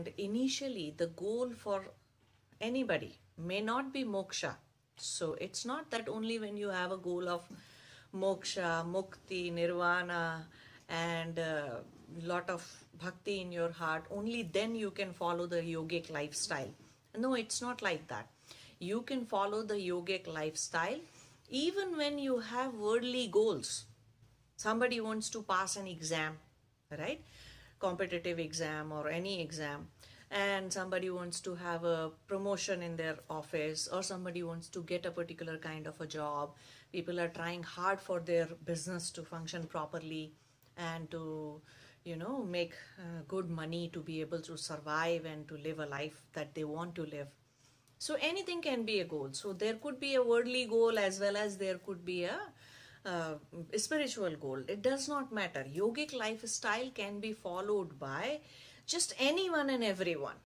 And initially, the goal for anybody may not be moksha. So it's not that only when you have a goal of moksha, mukti, nirvana, and a lot of bhakti in your heart, only then you can follow the yogic lifestyle. No, it's not like that. You can follow the yogic lifestyle even when you have worldly goals. Somebody wants to pass an exam, right? Competitive exam or any exam. And somebody wants to have a promotion in their office, or somebody wants to get a particular kind of a job. People are trying hard for their business to function properly and to, you know, make good money to be able to survive and to live a life that they want to live. So anything can be a goal. So there could be a worldly goal as well as there could be a spiritual goal. It does not matter. Yogic lifestyle can be followed by just anyone and everyone.